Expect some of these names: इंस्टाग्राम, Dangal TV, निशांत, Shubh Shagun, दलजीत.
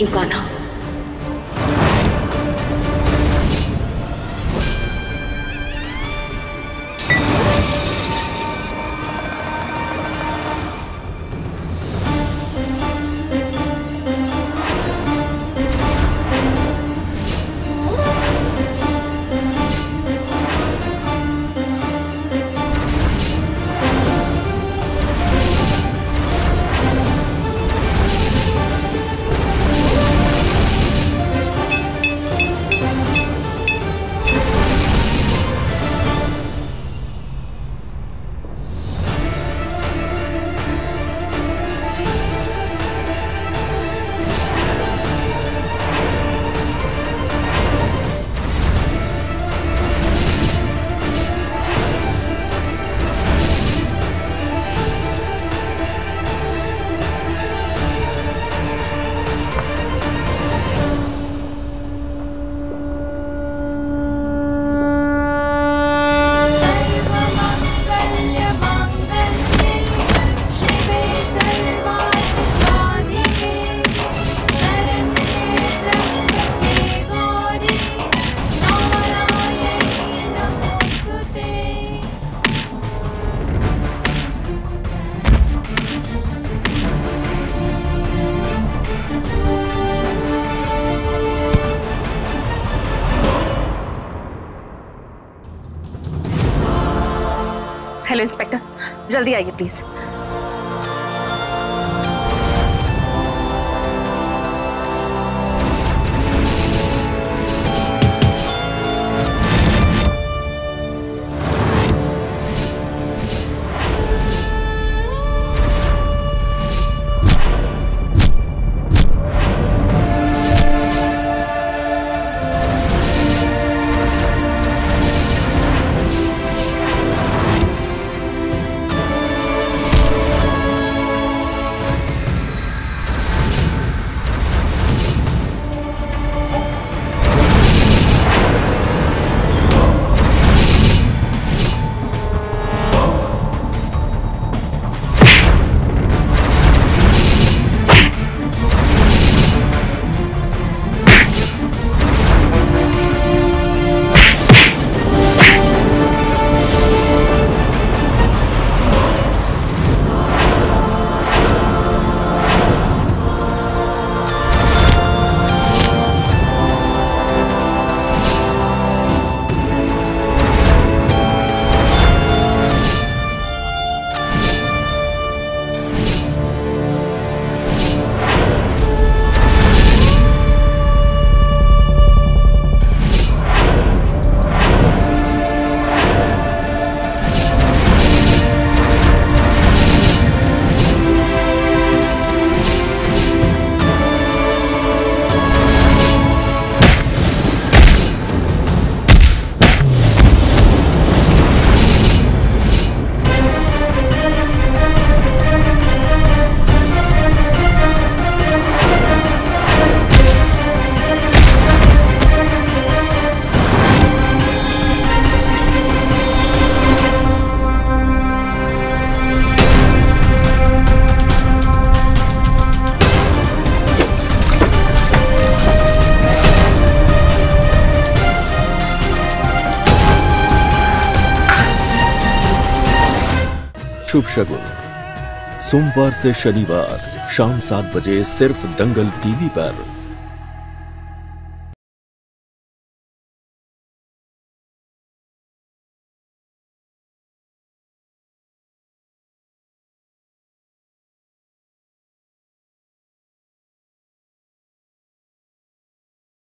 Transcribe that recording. you, Kana. Hello inspector, जल्दी आइए please. शुभ शगुन सोमवार से शनिवार शाम 7 बजे सिर्फ दंगल टीवी पर।